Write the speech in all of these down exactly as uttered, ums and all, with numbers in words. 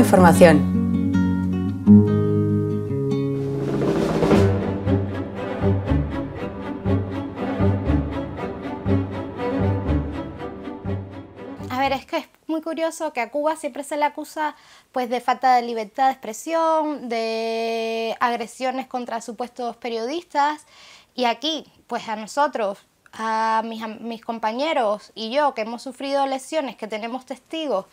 información. Curioso que a Cuba siempre se le acusa pues de falta de libertad de expresión, de agresiones contra supuestos periodistas, y aquí pues a nosotros, a mis, a mis compañeros y yo que hemos sufrido lesiones, que tenemos testigos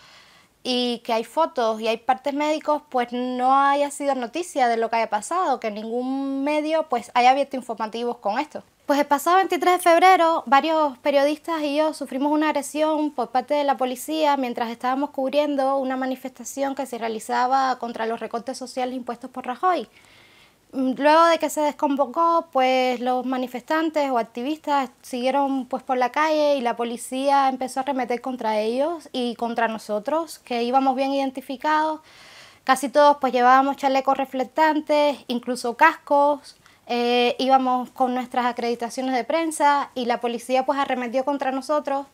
y que hay fotos y hay partes médicos, pues no haya sido noticia de lo que haya pasado, que ningún medio pues haya abierto informativos con esto. Pues el pasado veintitrés de febrero, varios periodistas y yo sufrimos una agresión por parte de la policía mientras estábamos cubriendo una manifestación que se realizaba contra los recortes sociales impuestos por Rajoy. Luego de que se desconvocó, pues los manifestantes o activistas siguieron pues por la calle y la policía empezó a arremeter contra ellos y contra nosotros, que íbamos bien identificados. Casi todos pues llevábamos chalecos reflectantes, incluso cascos. Eh, íbamos con nuestras acreditaciones de prensa y la policía pues arremetió contra nosotros.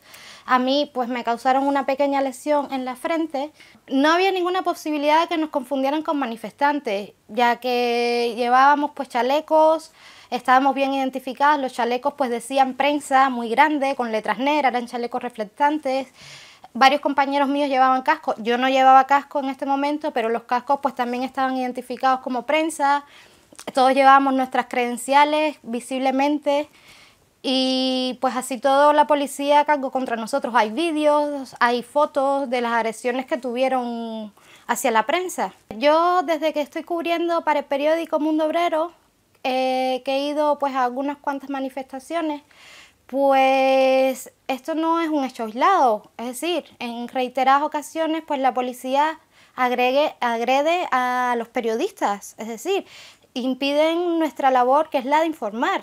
A mí pues me causaron una pequeña lesión en la frente. No había ninguna posibilidad de que nos confundieran con manifestantes, ya que llevábamos pues chalecos, estábamos bien identificados, los chalecos pues decían prensa muy grande, con letras negras, eran chalecos reflectantes. Varios compañeros míos llevaban casco, yo no llevaba casco en este momento, pero los cascos pues también estaban identificados como prensa. Todos llevábamos nuestras credenciales visiblemente y pues así todo la policía cargó contra nosotros. Hay vídeos, hay fotos de las agresiones que tuvieron hacia la prensa. Yo desde que estoy cubriendo para el periódico Mundo Obrero, eh, que he ido pues a algunas cuantas manifestaciones, pues esto no es un hecho aislado. Es decir, en reiteradas ocasiones pues la policía agregue, agrede a los periodistas, es decir, impiden nuestra labor, que es la de informar.